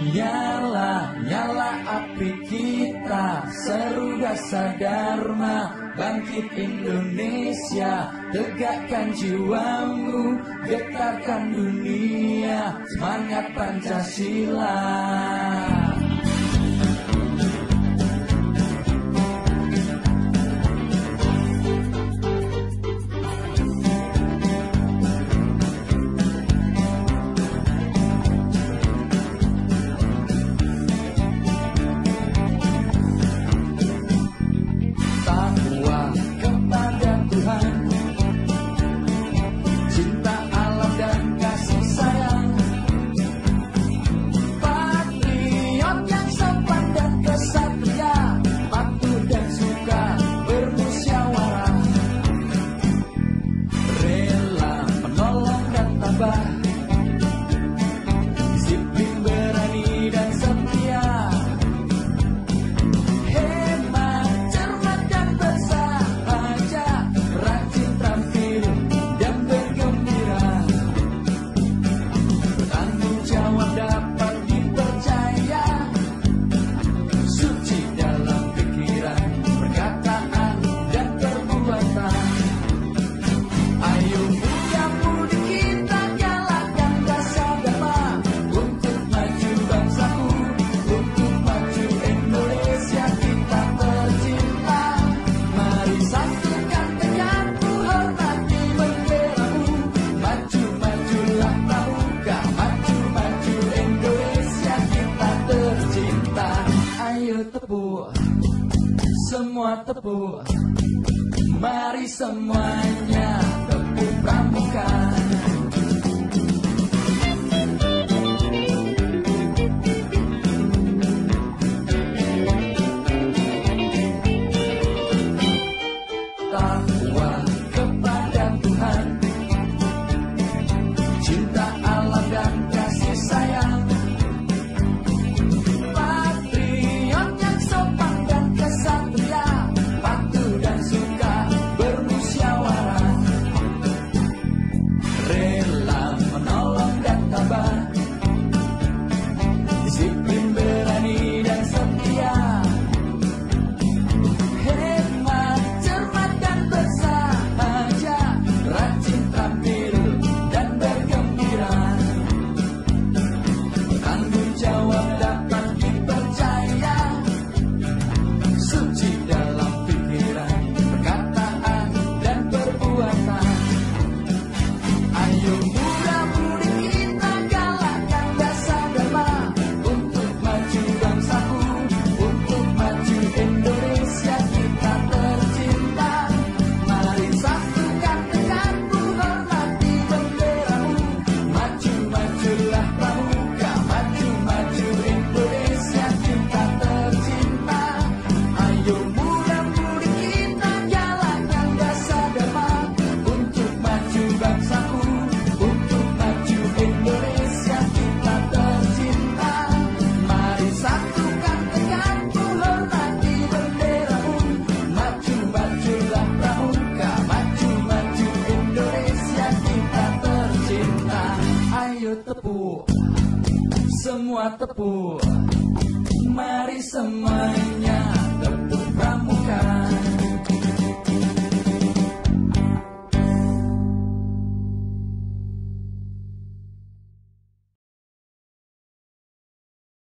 Nyala, nyala api kita, seru Dasa Dharma, bangkit Indonesia, tegakkan jiwamu, getarkan dunia, semangat Pancasila. Ayo tebu, semua tebu, mari semuanya tebu pramuka. Takwa kepada Tuhan, cinta alam dan kasih sayang. Tebu, semua tebu, mari semuanya tebu pramuka.